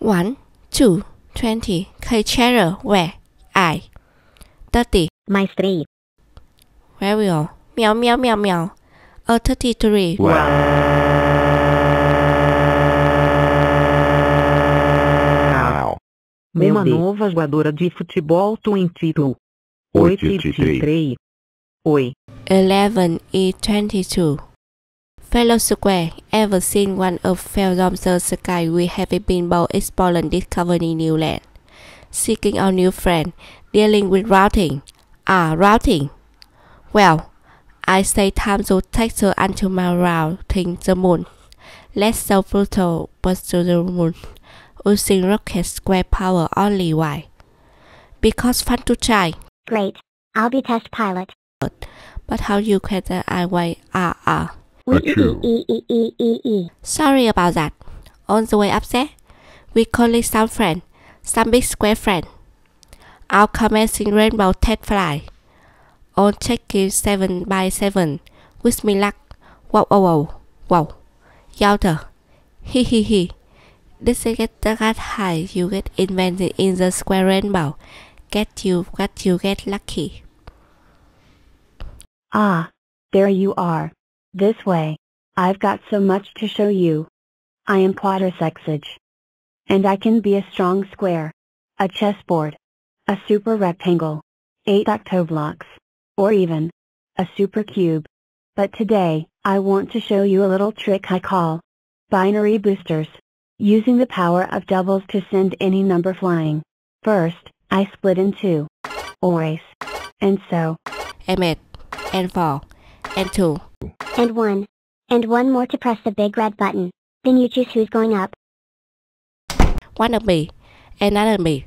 1, 2, 20. Cultural, where? I. 30. My street. Where we all? Meow, meow, meow, meow. 33. Wow. Uma nova jogadora de futebol 22. 83. Oi. 11 is 22. Fellow square, ever since one of fell from the sky, we have been both exploring, discovering new land, seeking our new friend, dealing with routing. Routing. Well, I say time to take her until my routing the moon. Let's sell Pluto burst to the moon, using rocket square power only. Why? Because fun to try. Great. I'll be test pilot. But how you can I why? Sorry about that. On the way up there, we calling some friend, some big square friend. Our commencing rainbow test fly. On checking 7 by 7. Wish me luck. Wow, wow, wow, wow. Yowter. He he. This is get the cat high. You get invented in the square rainbow. Get you get lucky. Ah, there you are. This way. I've got so much to show you. I am quadrosexage. And I can be a strong square, a chessboard, a super rectangle, 8 octoblocks, or even a super cube. But today, I want to show you a little trick I call binary boosters, using the power of doubles to send any number flying. First, I split in two, always, and so, Emmett, and 4, and 2. And 1. And 1 more to press the big red button. Then you choose who's going up. 1 of me. And none of me.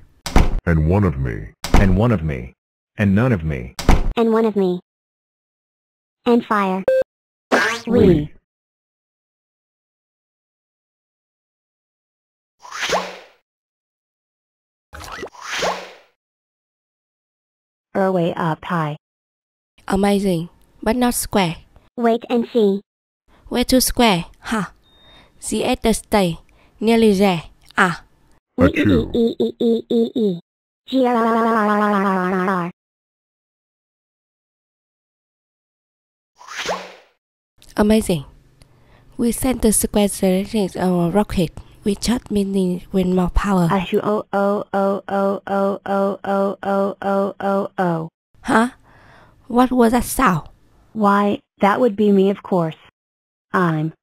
And 1 of me. And 1 of me. And none of me. And 1 of me. And fire. We. Way up high. Amazing. But not square. Wait and see. Where to square? Huh? The at the stay. Nearly there. Ah. Amazing. We sent the square directions of our rocket. We just meaning with more power. Huh? What was that sound? Why, that would be me, of course. I'm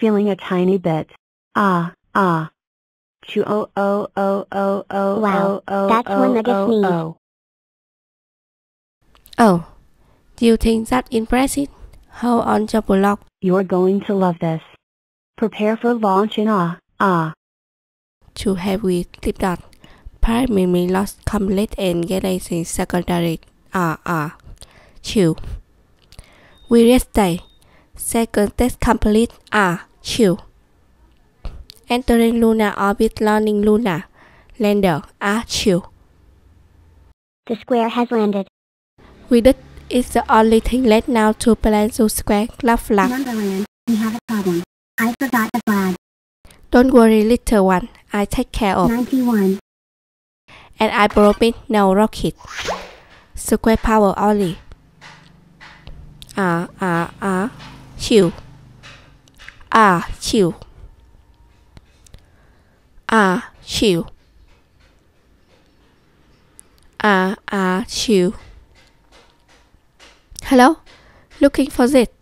feeling a tiny bit. Wow, that's one that gets me. Oh, do you think that impressive? How on your block? You're going to love this. Prepare for launch in Too heavy, tip dot. Primary lost complete and galaxy secondary. Chill. We rest day. Second test complete. Chill. Entering lunar orbit, landing lunar. Lander. Chill. The square has landed. We did. It's the only thing left now to plan to square club flag. Numberland, we have a problem. I forgot the flag. Don't worry, little one. I take care of. 91. And I promise no rocket. Square power only. Chill. Chill. Chill. Chill. Hello? Looking for this.